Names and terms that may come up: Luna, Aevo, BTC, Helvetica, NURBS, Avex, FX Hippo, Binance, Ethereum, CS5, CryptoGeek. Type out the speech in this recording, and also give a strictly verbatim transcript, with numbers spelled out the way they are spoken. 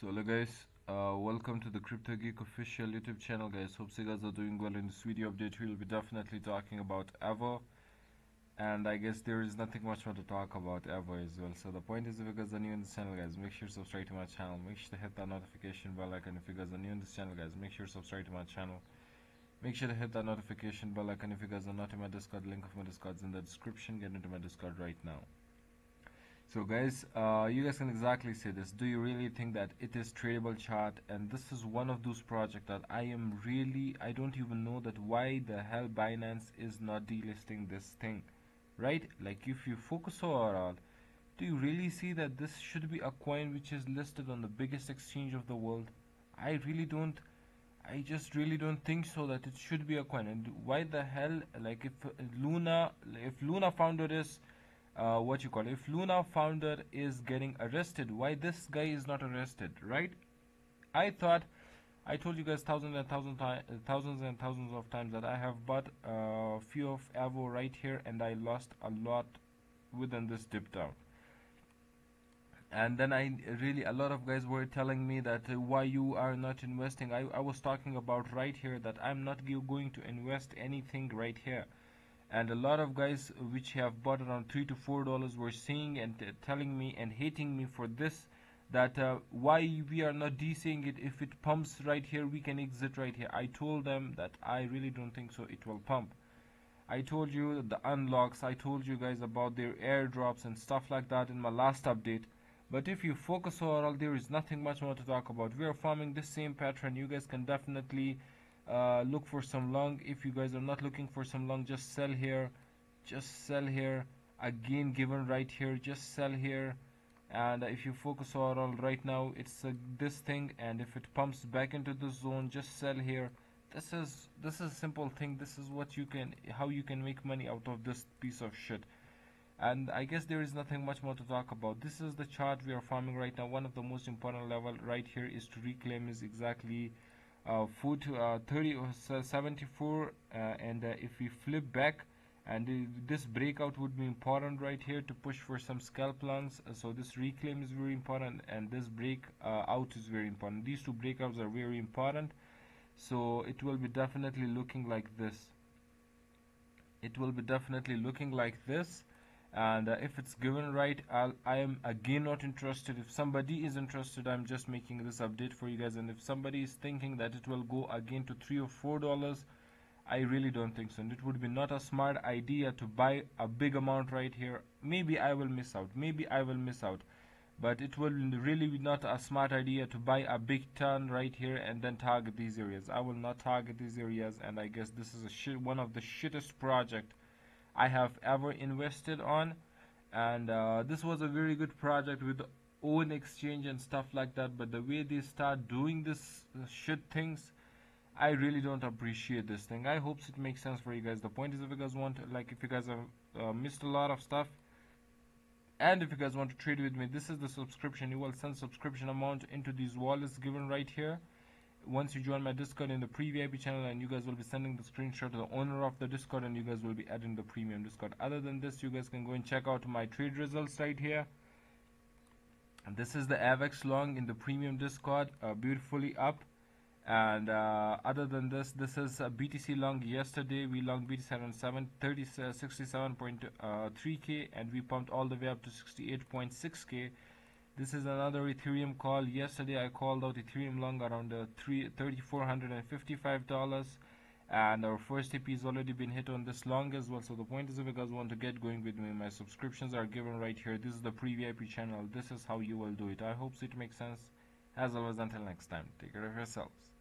So hello guys, uh, welcome to the Crypto Geek official YouTube channel guys. Hope you guys are doing well. In this video update we'll be definitely talking about Aevo, and I guess there is nothing much more to talk about Aevo as well. So the point is, if you guys are new in this channel guys, make sure to subscribe to my channel, make sure to hit that notification bell icon. If you guys are new in this channel guys, make sure to subscribe to my channel, make sure to hit that notification bell icon. If you guys are not in my Discord, link of my Discord's in the description. Get into my Discord right now. So guys, uh, you guys can exactly say this. Do you really think that it is tradable chart? And this is one of those projects that I am really, I don't even know that why the hell Binance is not delisting this thing, right? Like if you focus overall, do you really see that this should be a coin which is listed on the biggest exchange of the world? I really don't, I just really don't think so that it should be a coin. And why the hell, like if Luna, if Luna founder is, Uh, what you call it? If Luna founder is getting arrested, why this guy is not arrested, right? I thought, I told you guys thousands and thousands, thousands and thousands of times that I have bought a uh, few of Aevo right here, and I lost a lot within this dip down. And then I really, a lot of guys were telling me that uh, why you are not investing. I, I was talking about right here that I'm not going to invest anything right here. And a lot of guys which have bought around three to four dollars were saying and telling me and hating me for this, that uh, why we are not DCing it. If it pumps right here, we can exit right here. I told them that I really don't think so it will pump. I told you the unlocks, I told you guys about their airdrops and stuff like that in my last update. But if you focus overall, there is nothing much more to talk about. We are farming this same pattern. You guys can definitely Uh, look for some long. If you guys are not looking for some long, just sell here, just sell here again, given right here, just sell here. And if you focus overall right now, it's uh, this thing. And if it pumps back into the zone, just sell here. This is this is a simple thing. This is what you can, how you can make money out of this piece of shit. And I guess there is nothing much more to talk about. This is the chart we are farming right now. One of the most important level right here is to reclaim is exactly Uh, food uh, thirty seventy-four, uh, and uh, if we flip back, and uh, this breakout would be important right here to push for some scalp longs. Uh, so this reclaim is very important, and this break uh, out is very important. These two breakouts are very important. So it will be definitely looking like this. It will be definitely looking like this. And uh, if it's given right, I'll, I am again not interested. If somebody is interested, I'm just making this update for you guys. And if somebody is thinking that it will go again to three or four dollars, I really don't think so. And it would be not a smart idea to buy a big amount right here. Maybe I will miss out. Maybe I will miss out. But it will really be not a smart idea to buy a big ton right here and then target these areas. I will not target these areas. And I guess this is a shit, one of the shittest project I have ever invested on. And uh, this was a very good project with own exchange and stuff like that, but the way they start doing this shit things, I really don't appreciate this thing. I hope it makes sense for you guys. The point is, if you guys want to, like if you guys have uh, missed a lot of stuff, and if you guys want to trade with me, this is the subscription. You will send subscription amount into these wallets given right here once you join my Discord in the pre V I P channel, and you guys will be sending the screenshot to the owner of the Discord, and you guys will be adding the premium Discord. Other than this, you guys can go and check out my trade results right here. And this is the Avex long in the premium Discord, uh, beautifully up. And uh, other than this, this is a B T C long. Yesterday we long B T C around sixty-seven point three K, and we pumped all the way up to sixty-eight point six K. This is another Ethereum call. Yesterday I called out Ethereum long around uh, three thousand four hundred fifty-five dollars, and our first T P is already been hit on this long as well. So the point is, if you guys want to get going with me, my subscriptions are given right here. This is the pre V I P channel. This is how you will do it. I hope it makes sense. As always, until next time, take care of yourselves.